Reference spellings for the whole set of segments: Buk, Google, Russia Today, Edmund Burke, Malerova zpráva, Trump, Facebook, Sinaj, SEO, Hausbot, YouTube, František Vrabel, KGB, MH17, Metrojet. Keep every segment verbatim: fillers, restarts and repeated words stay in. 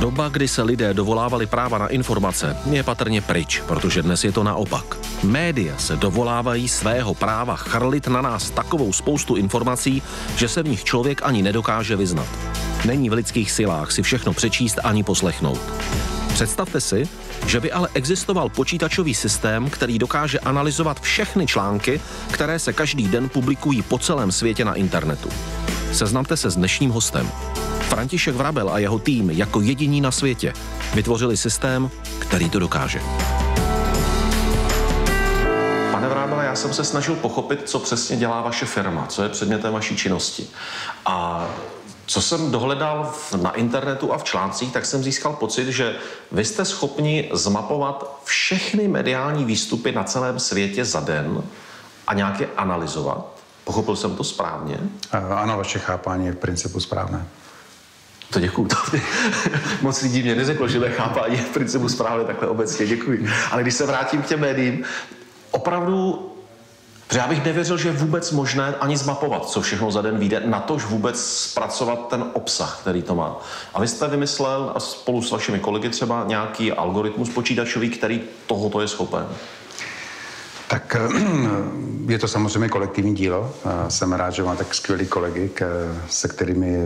Doba, kdy se lidé dovolávali práva na informace, je patrně pryč, protože dnes je to naopak. Média se dovolávají svého práva chrlit na nás takovou spoustu informací, že se v nich člověk ani nedokáže vyznat. Není v lidských silách si všechno přečíst ani poslechnout. Představte si, že by ale existoval počítačový systém, který dokáže analyzovat všechny články, které se každý den publikují po celém světě na internetu. Seznamte se s dnešním hostem. František Vrabel a jeho tým jako jediní na světě vytvořili systém, který to dokáže. Pane Vrábele, já jsem se snažil pochopit, co přesně dělá vaše firma, co je předmětem vaší činnosti. A co jsem dohledal na internetu a v článcích, tak jsem získal pocit, že vy jste schopni zmapovat všechny mediální výstupy na celém světě za den a nějak je analyzovat. Pochopil jsem to správně? Ano, vaše chápání je v principu správné. To děkuju. Moc lidí mě neřeklo, že nechápání je v principu správně, takhle obecně děkuji. Ale když se vrátím k těm médiím, opravdu, protože já bych nevěřil, že je vůbec možné ani zmapovat, co všechno za den vyjde, natož vůbec zpracovat ten obsah, který to má. A vy jste vymyslel a spolu s vašimi kolegy třeba nějaký algoritmus počítačový, který tohoto je schopen. Tak je to samozřejmě kolektivní dílo. Jsem rád, že mám tak skvělý kolegy, se kterými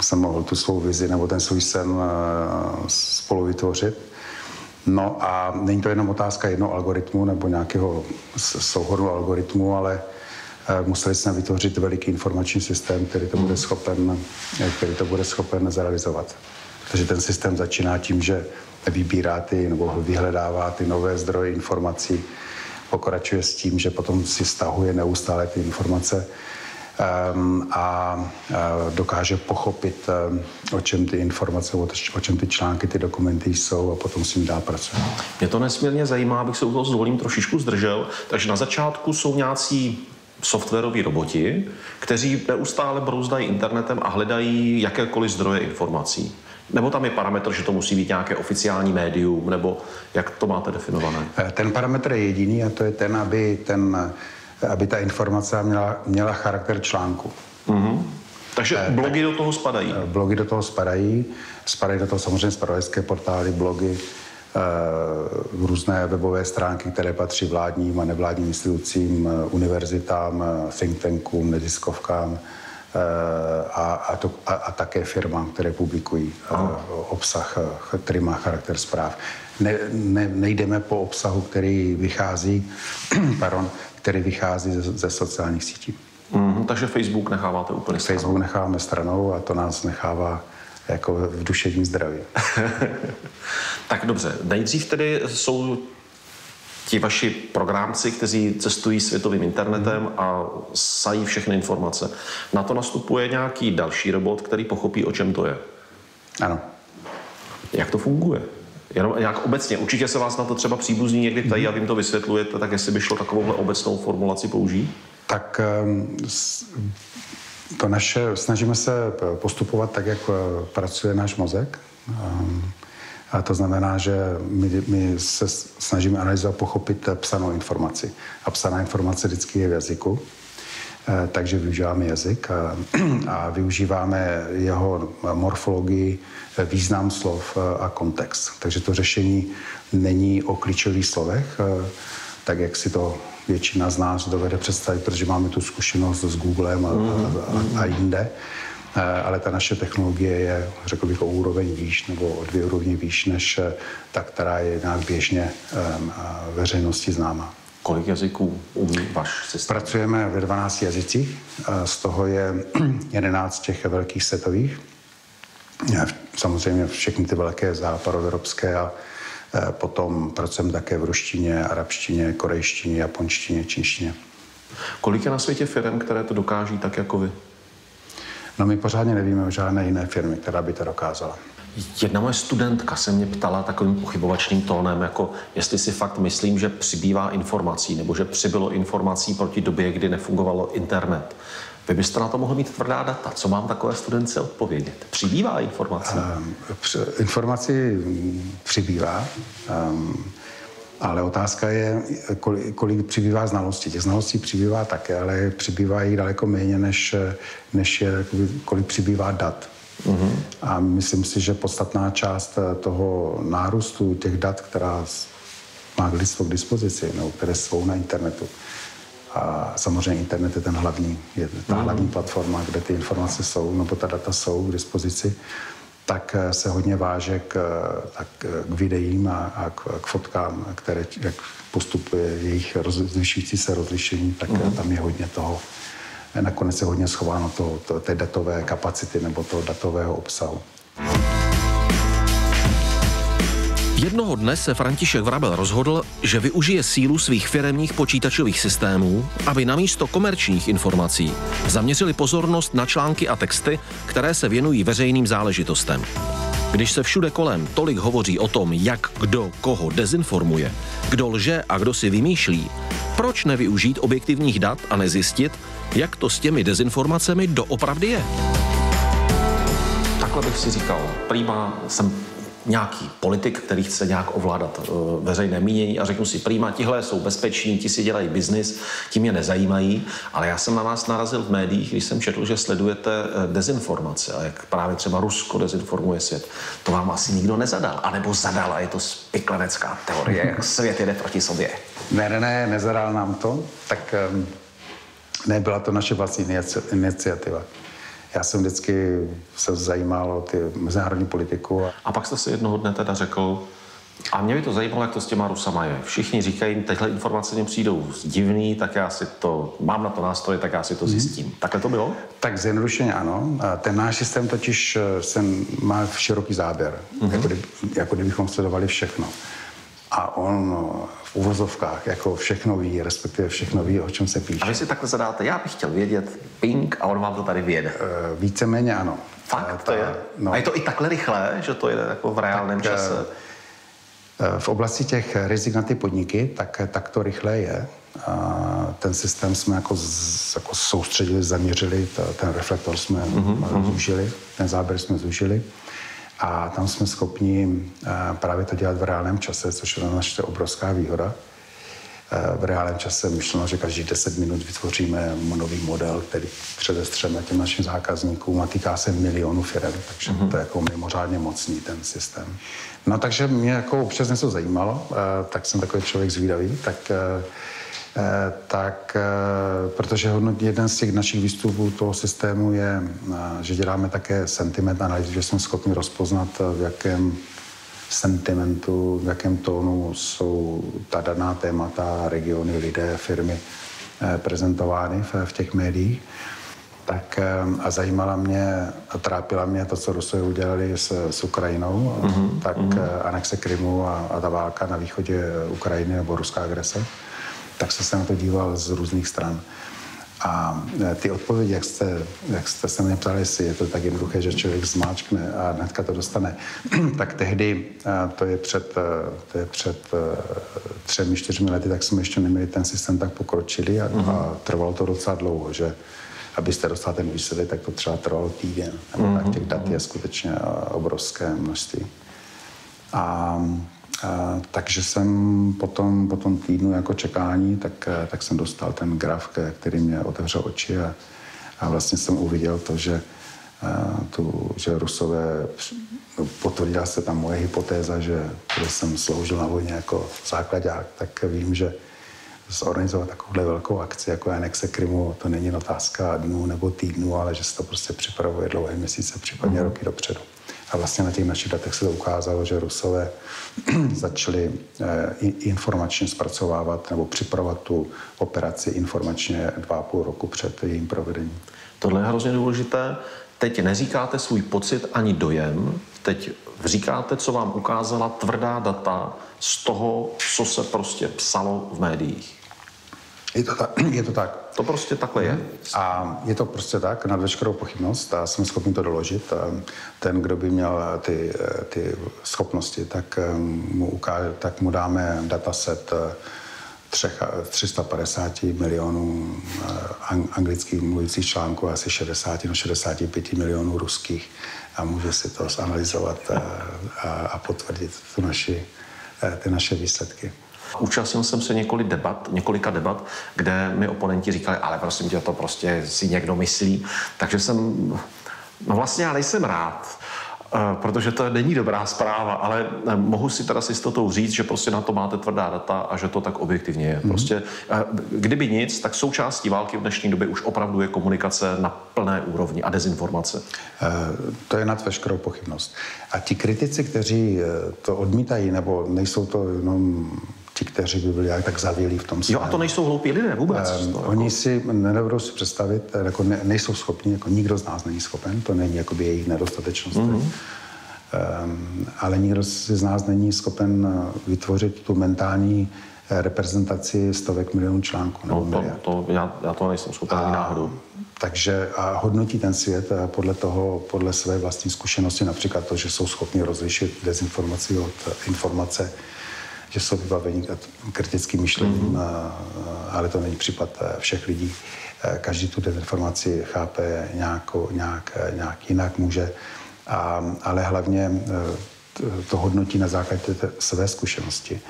jsem mohl tu svou vizi nebo ten svůj sen spolu vytvořit. No a není to jenom otázka jednoho algoritmu nebo nějakého souhodu algoritmu, ale museli jsme vytvořit veliký informační systém, který to bude schopen, který to bude schopen zrealizovat. Takže ten systém začíná tím, že vybírá ty nebo vyhledává ty nové zdroje informací, pokračuje s tím, že potom si stahuje neustále ty informace um, a uh, dokáže pochopit, um, o čem ty informace, o, o čem ty články, ty dokumenty jsou, a potom s ním dá pracovat. Mě to nesmírně zajímá, abych se u toho s dovolím trošičku zdržel. Takže na začátku jsou nějací softwaroví roboti, kteří neustále brouzdají internetem a hledají jakékoliv zdroje informací. Nebo tam je parametr, že to musí být nějaké oficiální médium, nebo jak to máte definované? Ten parametr je jediný a to je ten, aby, ten, aby ta informace měla, měla charakter článku. Mm-hmm. Takže blogy do toho spadají? Blogy do toho spadají. Spadají do toho samozřejmě zpravodajské portály, blogy, různé webové stránky, které patří vládním a nevládním institucím, univerzitám, think tankům, neziskovkám. A, a, to, a, a také firmám, které publikují a, obsah, který má charakter zpráv. Ne, ne, nejdeme po obsahu, který vychází, pardon, který vychází ze, ze sociálních sítí. Mm, takže Facebook necháváte úplně stranou. Facebook necháváme stranou a to nás nechává jako v duševním zdraví. Tak dobře, nejdřív tedy jsou ti vaši programci, kteří cestují světovým internetem a sají všechny informace. Na to nastupuje nějaký další robot, který pochopí, o čem to je. Ano. Jak to funguje? Jenom nějak obecně. Určitě se vás na to třeba příbuzní někdy ptají a vy jim to vysvětlujete, tak jestli by šlo takovouhle obecnou formulaci použít? Tak to naše, snažíme se postupovat tak, jak pracuje náš mozek. A to znamená, že my, my se snažíme analyzovat, pochopit psanou informaci. A psaná informace vždycky je v jazyku, takže využíváme jazyk a, a využíváme jeho morfologii, význam slov a kontext. Takže to řešení není o klíčových slovech, tak jak si to většina z nás dovede představit, protože máme tu zkušenost s Googlem a, a, a jinde. Ale ta naše technologie je, řekl bych, o úroveň výš nebo o dvě úrovně výš než ta, která je nějak běžně veřejnosti známa. Kolik jazyků umí váš systém? Pracujeme ve dvanácti jazycích, z toho je jedenáct těch velkých světových. Samozřejmě všechny ty velké západoevropské a potom pracujeme také v ruštině, arabštině, korejštině, japonštině, čínštině. Kolik je na světě firm, které to dokáží tak jako vy? No, my pořádně nevíme o žádné jiné firmy, která by to dokázala. Jedna moje studentka se mě ptala takovým pochybovačným tónem, jako jestli si fakt myslím, že přibývá informací, nebo že přibylo informací proti době, kdy nefungovalo internet. Vy byste na to mohli mít tvrdá data. Co mám takové studence odpovědět? Přibývá informací? Um, při, informací přibývá, um, ale otázka je, kolik, kolik přibývá znalostí. Těch znalostí přibývá také, ale přibývá jich daleko méně, než, než je, kolik přibývá dat. Mm-hmm. A myslím si, že podstatná část toho nárůstu těch dat, která má lidstvo k dispozici, nebo které jsou na internetu. A samozřejmě internet je ten hlavní, je ta mm-hmm. hlavní platforma, kde ty informace jsou, nebo ta data jsou k dispozici, tak se hodně váže k, tak k videím a, a k, k fotkám, které jak postupuje jejich zvyšující se rozlišení, tak mm-hmm. tam je hodně toho. Nakonec je hodně schováno to, to, té datové kapacity nebo toho datového obsahu. Jednoho dne se František Vrabel rozhodl, že využije sílu svých firemních počítačových systémů, aby namísto komerčních informací zaměřili pozornost na články a texty, které se věnují veřejným záležitostem. Když se všude kolem tolik hovoří o tom, jak kdo koho dezinformuje, kdo lže a kdo si vymýšlí, proč nevyužít objektivních dat a nezjistit, jak to s těmi dezinformacemi doopravdy je? Takhle bych si říkal, prýma jsem nějaký politik, který chce nějak ovládat e, veřejné mínění a řeknu si, prýma, tihle jsou bezpeční, ti si dělají biznis, ti mě nezajímají, ale já jsem na vás narazil v médiích, když jsem četl, že sledujete dezinformace a jak právě třeba Rusko dezinformuje svět. To vám asi nikdo nezadal, anebo zadal a je to spiklenecká teorie, jak svět jede proti sobě. Ne, ne, ne, nezadal nám to, tak um, nebyla to naše vlastní iniciativa. Já jsem vždycky se zajímal o ty mezinárodní politiku. A... a pak jste si jednoho dne teda řekl, a mě by to zajímalo, jak to s těma Rusama je. Všichni říkají, tyhle informace mě přijdou divný, tak já si to, mám na to nástroje, tak já si to zjistím. Hmm. Takhle to bylo? Tak zjednodušeně ano. Ten náš systém totiž sem má široký záběr, hmm. jako, kdyby, jako kdybychom sledovali všechno. A on v uvozovkách jako všechno ví, respektive všechno ví, o čem se píše. A vy si takhle zadáte, já bych chtěl vědět, ping, a on vám to tady vyjede. E, víceméně ano. Fakt, e, ta, to je? No, a je to i takhle rychle, že to jede jako v reálném tak, čase? E, v oblasti těch rizik na ty podniky, tak, tak to rychle je. A ten systém jsme jako, z, jako soustředili, zaměřili, ta, ten reflektor jsme mm-hmm. zúžili, ten záběr jsme zúžili. A tam jsme schopni právě to dělat v reálném čase, což je naše obrovská výhoda. V reálném čase myšleno, že každých deset minut vytvoříme nový model, který předestřeme těm našim zákazníkům a týká se milionů firem, takže mm-hmm. to je jako mimořádně mocný ten systém. No takže mě jako občas něco zajímalo, tak jsem takový člověk zvídavý, tak, tak protože jeden z těch našich výstupů toho systému je, že děláme také sentiment analýzu, že jsme schopni rozpoznat, v jakém sentimentu, v jakém tónu jsou ta daná témata, regiony, lidé, firmy prezentovány v těch médiích. Tak a zajímala mě a trápila mě to, co Rusové udělali s, s Ukrajinou, mm-hmm. tak mm-hmm. anexe Krymu a, a ta válka na východě Ukrajiny nebo ruská agrese. Tak jsem se na to díval z různých stran. A ty odpovědi, jak jste, jak jste se mě ptali, jestli je to tak jednoduché, že člověk zmáčkne a hnedka to dostane, tak tehdy, to je před, to je před třemi, čtyřmi lety, tak jsme ještě neměli ten systém tak pokročilý a, mm-hmm. a trvalo to docela dlouho, že abyste dostali ten výsledek, tak to třeba trvalo týden. Nebo mm-hmm. tak těch dat je skutečně obrovské množství. A Uh, takže jsem potom, po tom týdnu jako čekání, tak, tak jsem dostal ten graf, který mě otevřel oči a, a vlastně jsem uviděl to, že, uh, tu, že Rusové, potvrdila se tam moje hypotéza, že když jsem sloužil na vojně jako základák, tak vím, že zorganizovat takovouhle velkou akci jako anexe Krymu, to není otázka dnů nebo týdnů, ale že se to prostě připravuje dlouhé měsíce, případně mm-hmm. roky dopředu. A vlastně na těch našich datech se to ukázalo, že Rusové začali eh, informačně zpracovávat nebo připravovat tu operaci informačně dva a půl roku před jejím provedením. Tohle je hrozně důležité. Teď neříkáte svůj pocit ani dojem. Teď říkáte, co vám ukázala tvrdá data z toho, co se prostě psalo v médiích. Je to, ta, je to tak. To prostě takhle je. A je to prostě tak, nad veškerou pochybnost a jsem schopný to doložit. Ten, kdo by měl ty, ty schopnosti, tak mu, ukáže, tak mu dáme dataset tři sta padesát milionů anglických mluvících článků, asi šedesát, no šedesát pět milionů ruských a může si to zanalyzovat a, a potvrdit tu naši, ty naše výsledky. Účastnil jsem se několik debat, několika debat, kde mi oponenti říkali, ale prosím tě, to prostě si někdo myslí. Takže jsem No vlastně já nejsem rád, protože to není dobrá zpráva, ale mohu si teda s jistotou říct, že prostě na to máte tvrdá data a že to tak objektivně je. Prostě, kdyby nic, tak součástí války v dnešní době už opravdu je komunikace na plné úrovni a dezinformace. To je nad veškerou pochybnost. A ti kritici, kteří to odmítají, nebo nejsou to jenom ti, kteří by byli tak zavělí v tom směru. Jo, a to nejsou hloupí lidé vůbec. Um, to, jako... Oni si nedovedou si představit, jako ne, nejsou schopni, jako nikdo z nás není schopen, to není jakoby jejich nedostatečnost. Mm-hmm. um, ale nikdo si z nás není schopen vytvořit tu mentální reprezentaci stovek milionů článků. No, to, to, já, já to nejsem schopen ani náhodou. Takže a hodnotí ten svět podle toho, podle své vlastní zkušenosti, například to, že jsou schopni rozlišit dezinformaci od informace, že jsou vybaveni kritickým myšlením, mm-hmm. ale to není případ všech lidí. Každý tu dezinformaci chápe nějakou, nějak, nějak jinak může, a, ale hlavně to hodnotí na základě své zkušenosti,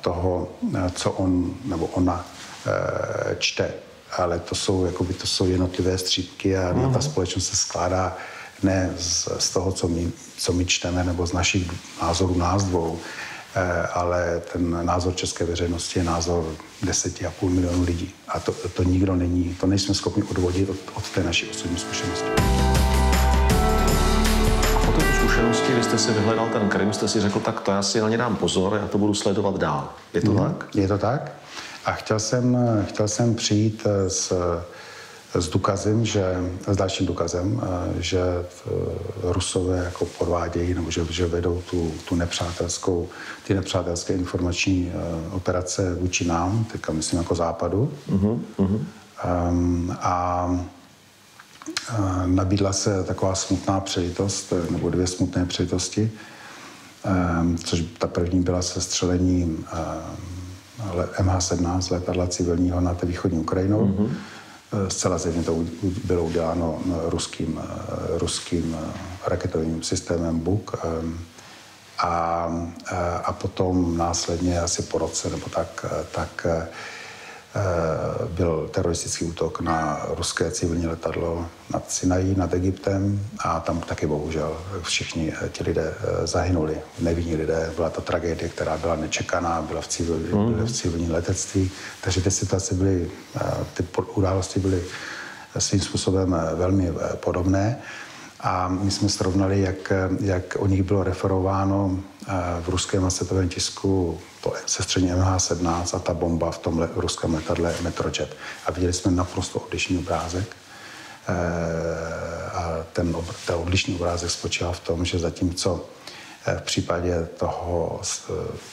toho, co on nebo ona čte. Ale to jsou, jakoby, to jsou jednotlivé střípky a mm-hmm. ta společnost se skládá ne z, z toho, co my, co my čteme, nebo z našich názorů nás dvou, ale ten názor české veřejnosti je názor deset a půl milionu lidí. A to, to nikdo není, to nejsme schopni odvodit od, od té naší osobní zkušenosti. A po této zkušenosti, když jste si vyhledal ten Krym, jste si řekl, tak to já si na ně dám pozor, já to budu sledovat dál. Je to mm-hmm. tak? Je to tak. A chtěl jsem, chtěl jsem přijít s, s důkazem, že, s dalším důkazem, že Rusové jako podvádějí, nebo že, že vedou tu, tu nepřátelskou, ty nepřátelské informační operace vůči nám, teďka myslím jako Západu. Mm-hmm. Um, a nabídla se taková smutná přejitost, nebo dvě smutné přejitosti, um, což ta první byla se střelením um, em há sedmnáct letadla civilního nad východní Ukrajinou. Mm-hmm. Zcela zjevně to bylo uděláno ruským, ruským raketovým systémem Buk. A, a potom následně asi po roce nebo tak, tak byl teroristický útok na ruské civilní letadlo nad Sinají, nad Egyptem. A tam taky bohužel všichni ti lidé zahynuli. Nevinní lidé, byla to tragédie, která byla nečekaná, byla v, civil, mm. v civilní letectví. Takže ty situace byly, ty události byly svým způsobem velmi podobné. A my jsme srovnali, jak, jak o nich bylo referováno v ruském a světovém tisku to sestření em há sedmnáct a ta bomba v tom ruském letadle Metrojet. A viděli jsme naprosto odlišný obrázek. A ten, ten odlišný obrázek spočíval v tom, že zatímco v případě toho,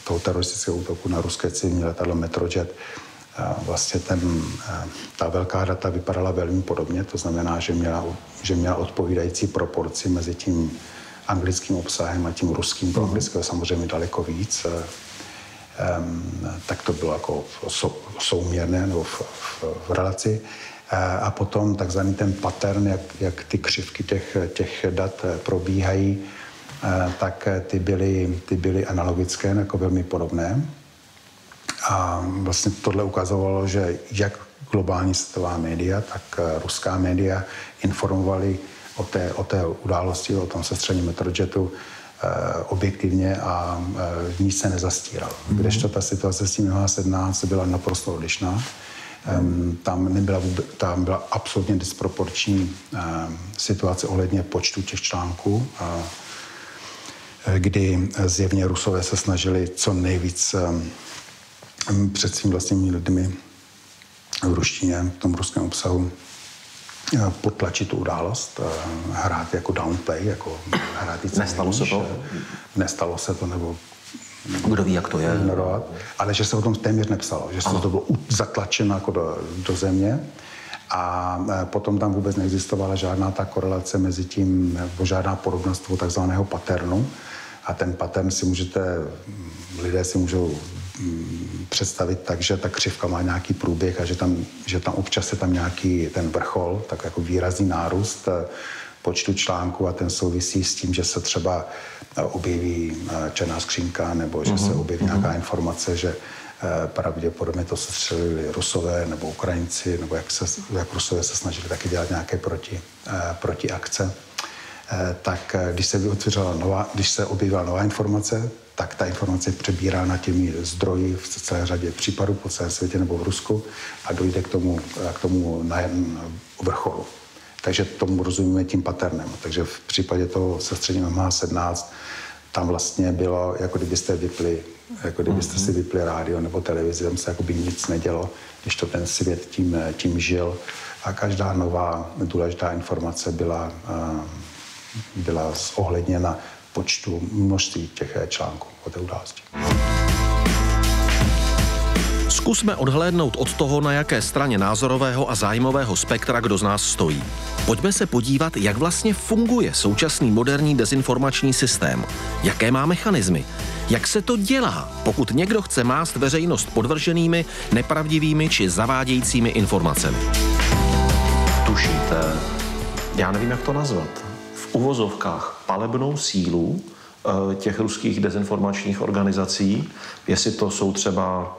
toho teroristického útoku na ruské civilní letadlo Metrojet vlastně ten, ta velká data vypadala velmi podobně, to znamená, že měla, že měla odpovídající proporci mezi tím anglickým obsahem a tím ruským, to anglického samozřejmě daleko víc, tak to bylo jako souměrné nebo v, v, v relaci. A potom takzvaný ten pattern, jak, jak ty křivky těch, těch dat probíhají, tak ty byly, ty byly analogické, jako velmi podobné. A vlastně tohle ukazovalo, že jak globální světová média, tak ruská média informovali o té, o té události, o tom sestření Metrojetu objektivně a nic se nezastíral. Mm-hmm. Kdežto ta situace s tím em há sedmnáct byla naprosto odlišná. Mm-hmm. Tam, nebyla, tam byla absolutně disproporční situace ohledně počtu těch článků, kdy zjevně Rusové se snažili co nejvíc před svými vlastními lidmi v ruštině, v tom ruském obsahu, potlačit tu událost, hrát jako downplay, jako hrát víc. Nestalo se to? Nestalo se to, nebo... Kdo ví, jak to je? Ignorovat, ale že se o tom téměř nepsalo, že se to bylo zatlačeno jako do, do země a potom tam vůbec neexistovala žádná ta korelace mezi tím, nebo žádná podobnost toho takzvaného patternu. A ten pattern si můžete, lidé si můžou představit tak, že ta křivka má nějaký průběh a že tam, že tam občas je tam nějaký ten vrchol, tak jako výrazný nárůst počtu článků a ten souvisí s tím, že se třeba objeví černá skřínka nebo že mm-hmm. se objeví mm-hmm. nějaká informace, že pravděpodobně to se střelili Rusové nebo Ukrajinci, nebo jak, se, jak Rusové se snažili taky dělat nějaké proti, protiakce. tak když se vyotvířila nová, když se objevila nová informace, tak ta informace je přebírána těmi zdroji v celé řadě případů po celém světě nebo v Rusku a dojde k tomu, k tomu vrcholu. Takže tomu rozumíme tím paternem. Takže v případě toho sestření M H sedmnáct tam vlastně bylo, jako kdybyste vypli, jako kdybyste si vypli rádio nebo televizi, tam se jakoby nic nedělo, když to ten svět tím, tím žil. A každá nová důležitá informace byla, byla zohledněna počtu množství těch článků o té události. Zkusme odhlédnout od toho, na jaké straně názorového a zájmového spektra kdo z nás stojí. Pojďme se podívat, jak vlastně funguje současný moderní dezinformační systém. Jaké má mechanismy? Jak se to dělá, pokud někdo chce mást veřejnost podvrženými, nepravdivými či zavádějícími informacemi? Tušíte, já nevím, jak to nazvat, v uvozovkách palebnou sílu těch ruských dezinformačních organizací, jestli to jsou třeba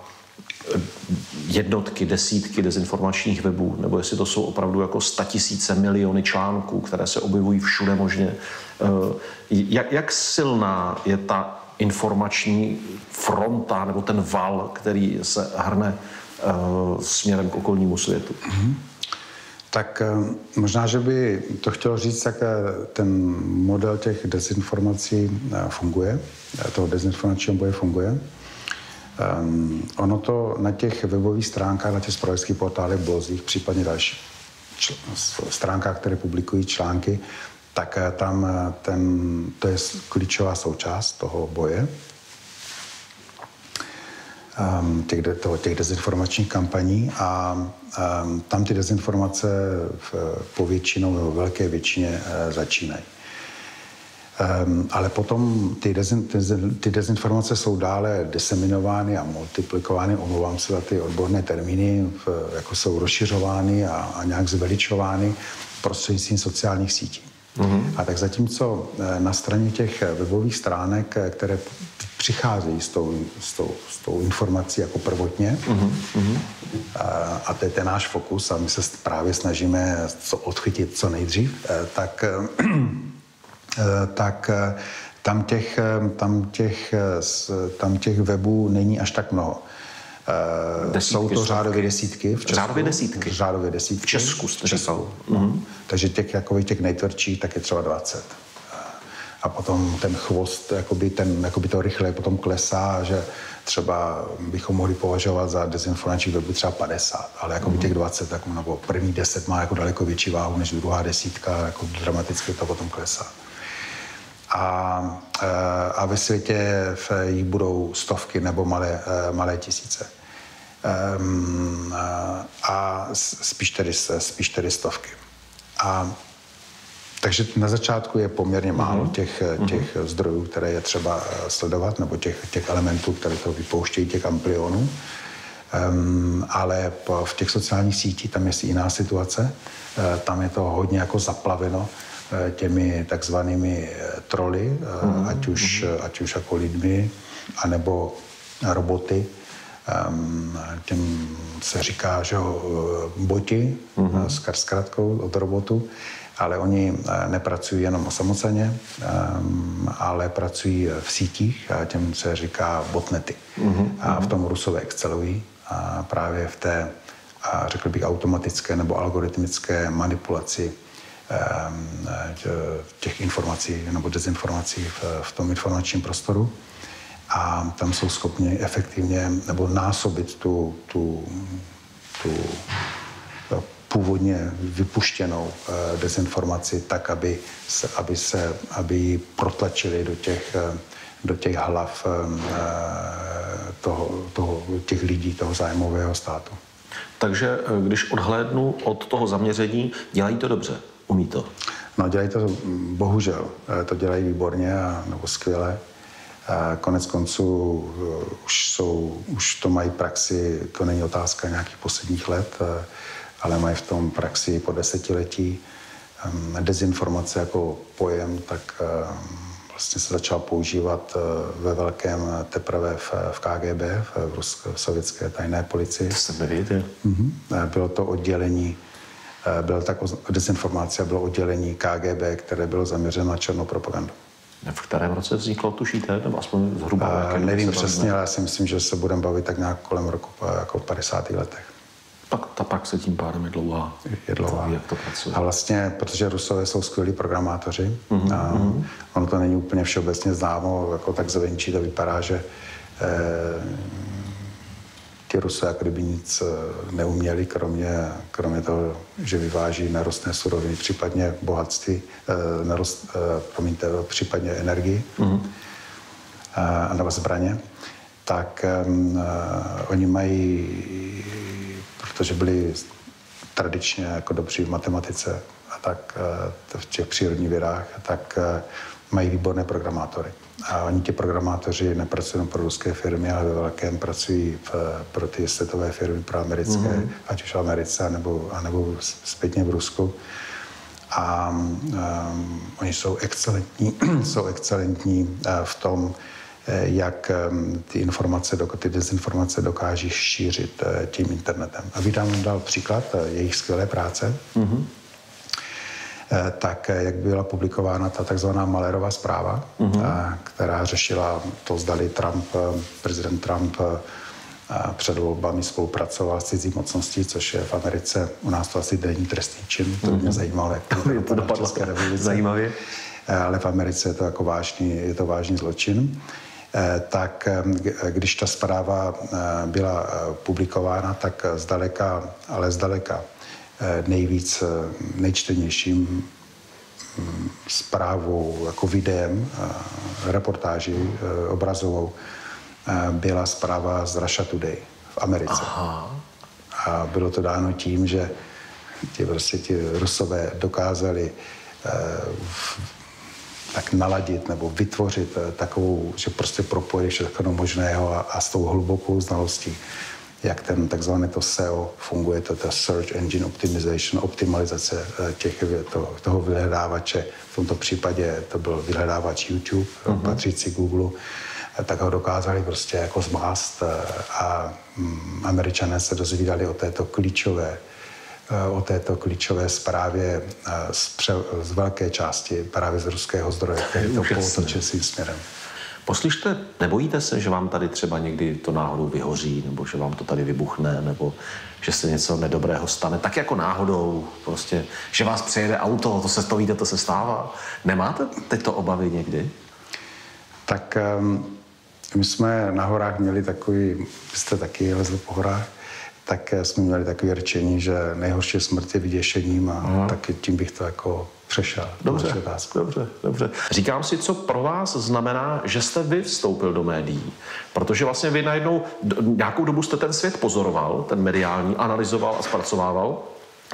jednotky, desítky dezinformačních webů, nebo jestli to jsou opravdu jako statisíce, miliony článků, které se objevují všude možně. Jak, jak silná je ta informační fronta, nebo ten val, který se hrne směrem k okolnímu světu? Mm-hmm. Tak možná, že by to chtělo říct, jak ten model těch dezinformací funguje, toho dezinformačního boje funguje. Um, ono to na těch webových stránkách, na těch zpravodajských portálech, blozích, případně dalších stránkách, které publikují články, tak tam ten, to je klíčová součást toho boje, um, těch, toho, těch dezinformačních kampaní. A um, tam ty dezinformace v, po většinou, nebo velké většině uh, začínají. Um, ale potom ty, dezin, ty, ty dezinformace jsou dále diseminovány a multiplikovány, omlouvám se za ty odborné termíny, v, jako jsou rozšiřovány a, a nějak zveličovány prostřednictvím sociálních sítí. Mm-hmm. A tak zatímco na straně těch webových stránek, které přicházejí s tou, s tou, s tou informací jako prvotně, mm-hmm. a, a to je ten náš fokus a my se právě snažíme co odchytit co nejdřív, tak tak tam těch, tam, těch, tam těch webů není až tak mnoho. Desítky, jsou to řádově desítky. V Česku, řádově desítky? Řádově desítky. V Česku jste Česku. Mm-hmm. Takže těch, jakoby, těch nejtvrdších tak je třeba dvacet. A potom ten chvost, jakoby ten, jakoby to rychle potom klesá, že třeba bychom mohli považovat za dezinformační webu třeba padesát, ale jakoby mm-hmm. těch dvacet, jako, nebo první deset má jako daleko větší váhu než druhá desítka, jako dramaticky to potom klesá. A, a ve světě jich budou stovky nebo malé, malé tisíce. Um, a spíš tedy, spíš tedy stovky. A, takže na začátku je poměrně málo těch, těch zdrojů, které je třeba sledovat, nebo těch, těch elementů, které to vypouštějí, těch amplionů. Um, ale po, v těch sociálních sítích tam je jiná situace. Tam je to hodně jako zaplaveno těmi takzvanými troly, mm, ať už, mm. ať už jako lidmi, anebo roboty. Těm se říká, že boti, mm. s krátkou od robotu, ale oni nepracují jenom osamoceně, ale pracují v sítích a těm se říká botnety. Mm. A v tom Rusové excelují a právě v té, řekl bych, automatické nebo algoritmické manipulaci těch informací nebo dezinformací v, v tom informačním prostoru a tam jsou schopni efektivně nebo násobit tu, tu, tu původně vypuštěnou dezinformaci tak, aby se, aby se, aby ji protlačili do těch, do těch hlav toho, toho, těch lidí, toho zájmového státu. Takže když odhlédnu od toho zaměření, dělají to dobře. Umí to? No, dělají to bohužel. To dělají výborně a, nebo skvěle. Konec konců už, jsou, už to mají praxi, to není otázka nějakých posledních let, ale mají v tom praxi po desetiletí. Dezinformace jako pojem, tak vlastně se začala používat ve velkém teprve v, v K G B, v, Rusko, v sovětské tajné policii. To jste nevěděl. Mhm. Bylo to oddělení Byla tak dezinformace, bylo oddělení K G B, které bylo zaměřeno na černou propagandu. V kterém roce vzniklo, tušíte? Nebo aspoň zhruba? A, nevím přesně, ale já si myslím, že se budeme bavit tak nějak kolem roku, jako v padesátých letech. Tak ta praxe tím pádem je dlouhá. Je dlouhá. Jak to pracuje. A vlastně, protože Rusové jsou skvělí programátoři, mm-hmm. a ono to není úplně všeobecně známo, jako tak zvenčí to vypadá, že eh, ti Rusové jako kdyby nic neuměli, kromě, kromě toho, že vyváží nerostné suroviny, případně bohatství, eh, nerost, eh, promiňte, případně energii, mm-hmm. a nebo zbraně, tak eh, oni mají, protože byli tradičně jako dobří v matematice a tak v těch přírodních vědách, tak mají výborné programátory. A oni ti programátoři nepracují pro ruské firmy, ale ve velkém pracují v, pro ty světové firmy, pro americké, mm-hmm. ať už v Americe, anebo, anebo zpětně v Rusku. A um, oni jsou excelentní, jsou excelentní v tom, jak ty informace, ty dezinformace dokáží šířit tím internetem. A vydám dal příklad jejich skvělé práce, mm-hmm. tak jak byla publikována ta takzvaná Malerova zpráva, mm-hmm. která řešila to, zdali Trump, prezident Trump před volbami spolupracoval s cizí mocností, což je v Americe, u nás to asi denní trestný čin, to mě zajímalo, jak to, to dopadlo v České republice. Zajímavě. Ale v Americe je to jako vážný, je to vážný zločin. Tak když ta zpráva byla publikována, tak zdaleka, ale zdaleka nejvíc nejčtenějším zprávou, jako videem, reportáží obrazovou, byla zpráva z Russia Today v Americe. Aha. A bylo to dáno tím, že ti, prostě ti Rusové dokázali tak naladit nebo vytvořit takovou, že prostě propojí všechno možného a, a s tou hlubokou znalostí, jak ten takzvané to S E O funguje, to ta Search Engine Optimization, optimalizace těch, to, toho vyhledávače. V tomto případě to byl vyhledávač YouTube, mm-hmm. patřící Google, tak ho dokázali prostě jako zmást a mm, Američané se dozvídali o této klíčové o této klíčové zprávě z, pře, z velké části právě z ruského zdroje, který to pootočil svým směrem. Poslyšte, nebojíte se, že vám tady třeba někdy to náhodou vyhoří, nebo že vám to tady vybuchne, nebo že se něco nedobrého stane, tak jako náhodou, prostě, že vás přejede auto, to se to víte, to se stává. Nemáte teď to obavy někdy? Tak um, my jsme na horách měli takový, vy jste taky lezli po horách, tak jsme měli takové řečení, že nejhorší smrt je vyděšením a hmm. taky tím bych to jako přešel. Dobře, dobře, dobře. Říkám si, co pro vás znamená, že jste vy vstoupil do médií, protože vlastně vy najednou nějakou dobu jste ten svět pozoroval, ten mediální, analyzoval a zpracovával,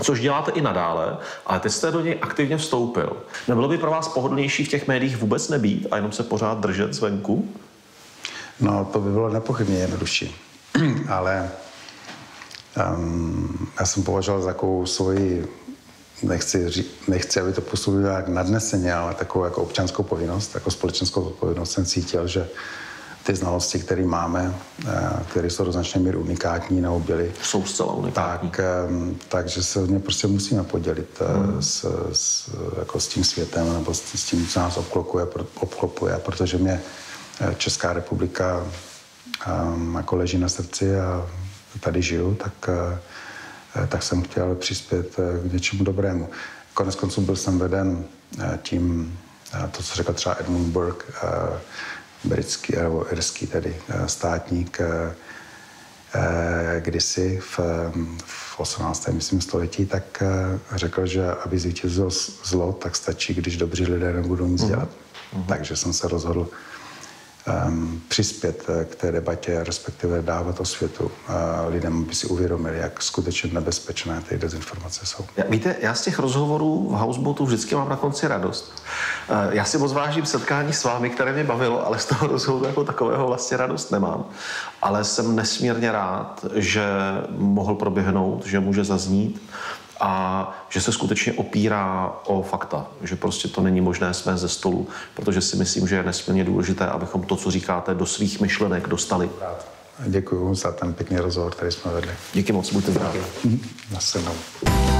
což děláte i nadále, ale teď jste do něj aktivně vstoupil. Nebylo by pro vás pohodlnější v těch médiích vůbec nebýt a jenom se pořád držet zvenku? No, to by bylo nepochybně jednodušší, ale Um, já jsem považoval za takovou svoji, nechci, ří, nechci, aby to působilo jak nadneseně, ale takovou jako občanskou povinnost, jako společenskou odpovědnost jsem cítil, že ty znalosti, které máme, které jsou do značné míry unikátní nebo byly, jsou zcela unikátní. Tak, takže se mě prostě musíme podělit hmm. s, s, jako s tím světem nebo s, s tím, co nás obklopuje, obklopuje, protože mě Česká republika um, jako leží na srdci a tady žiju, tak, tak jsem chtěl přispět k něčemu dobrému. Konec konců byl jsem veden tím, to, co řekl třeba Edmund Burke, britský nebo irský tedy státník, kdysi v, v osmnáctém myslím, století, tak řekl, že aby zvítězilo zlo, tak stačí, když dobří lidé nebudou nic dělat. Mm. Takže jsem se rozhodl Um, přispět k té debatě, respektive dávat osvětu uh, lidem, aby si uvědomili, jak skutečně nebezpečné ty dezinformace jsou. Já, víte, já z těch rozhovorů v Hausbotu vždycky mám na konci radost. Uh, já si moc vážím setkání s vámi, které mě bavilo, ale z toho rozhovoru jako takového vlastně radost nemám. Ale jsem nesmírně rád, že mohl proběhnout, že může zaznít a že se skutečně opírá o fakta, že prostě to není možné smést ze stolu, protože si myslím, že je nesmírně důležité, abychom to, co říkáte, do svých myšlenek dostali. Děkuji za ten pěkný rozhovor, který jsme vedli. Díky moc, buďte zdraví. Na shledanou.